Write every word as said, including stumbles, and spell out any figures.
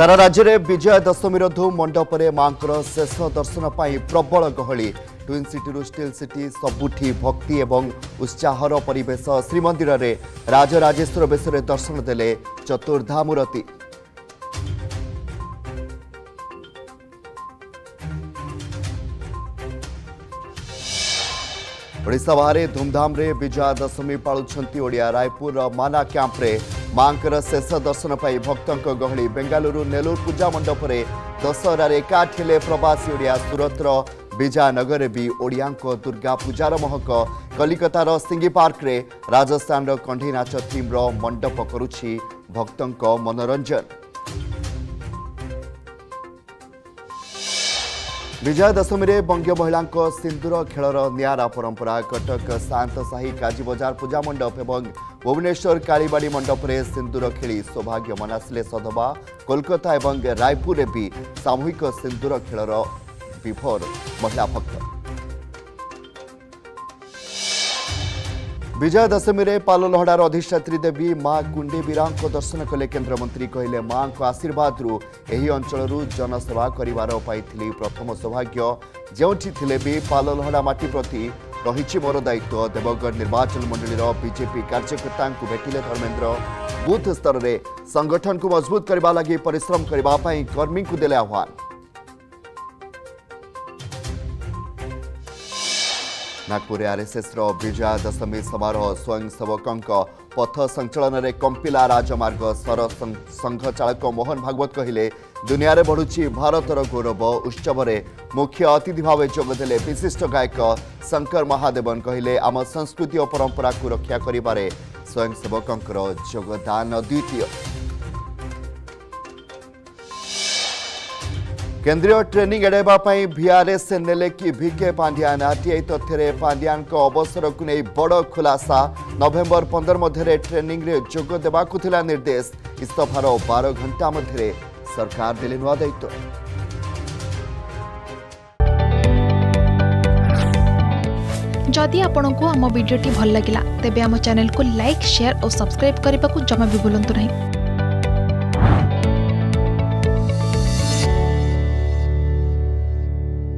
सारा राज्य में विजया दशमी धूम मंडप में मां शेष दर्शन पर प्रबल गहली ट्विन सिटी स्टील सिटी सबुठी भक्ति एवं उत्साहर परिवेश श्रीमंदिर में राजराजेश्वर बेस दर्शन देले चतुर्धा मूर्ति। ओडिशा बाहर धूमधाम रे विजया दशमी पालुछंती ओडिया। रायपुर माना कैंप रे मांकर शेष दर्शन पाई भक्तों गहली। बेंगालुरु नेलूर पूजा मंडप में दशहर एकाठिले प्रवासी ओडिया। सूरत विजयनगर भी ओडिया दुर्गा पूजार महक। कलिकतार सिंगी पार्क रे राजस्थान कंढी नाच थीम मंडप करुछि भक्तों मनोरंजन। विजया दशमी रे बंग्य महिला सिंदूर खेलर नियारा परंपरा। कटक शांत साही काजी बजार पूजा मंडप एवं भुवनेश्वर कालीबाड़ी मंडप में सिंदूर खेली सौभाग्य मनासिले सधवा। कोलकाता एवं रायपुर में भी सामूहिक सिंदूर खेलर विभोर महिला भक्त। विजया दशमी रे पाललहडार अधिष्ठात्री देवी मां कुंडेबीरा दर्शन कले केन्द्रमंत्री। कहले मां आशीर्वाद रु एही अंचल जनसेवा करिवार पाइथिली प्रथम सौभाग्य। जेउठी थिले भी पाललहडा माटी प्रति रही मोर दायित्व। देवगढ़ निर्वाचन मंडलीर बीजेपी कार्यकर्ता भेटिले धर्मेन्द्र। बूथ स्तर में संगठन को मजबूत करने लगी परिश्रम करने कर्मी को देले आह्वान। नागपुर आरएसएस विजया दशमी समारोह स्वयंसेवकों पथ संचलन में कंपिला राजमार्ग। सर संघ चालक मोहन भागवत कहले दुनिया में बढ़ुची भारतर गौरव। उत्सव में मुख्य अतिथि भाव जोगदेले विशिष्ट गायक शंकर महादेवन। कहले आम संस्कृति और परंपरा को रक्षा करिबारे स्वयंसेवकों योगदान अद्वितीय। केंद्रीय ट्रेनिंग एड़ाइबा पाई वीआरएस नेले कि भिके पांड्यान। आरटीआई तथ्य पांड्यान को अवसर को नहीं बड़ खुलासा। नवेम्बर पंद्रह मध्य ट्रेनिंग रे जोग देबा को थिला निर्देश। इस्तफार बारह घंटा मध्य सरकार देले नुआ दायित्व। जदि आपंक आम भिडी भल लगा तेब आम चैनल को लाइक शेयर और सब्सक्राइब करने को जमा भी भूलु ना।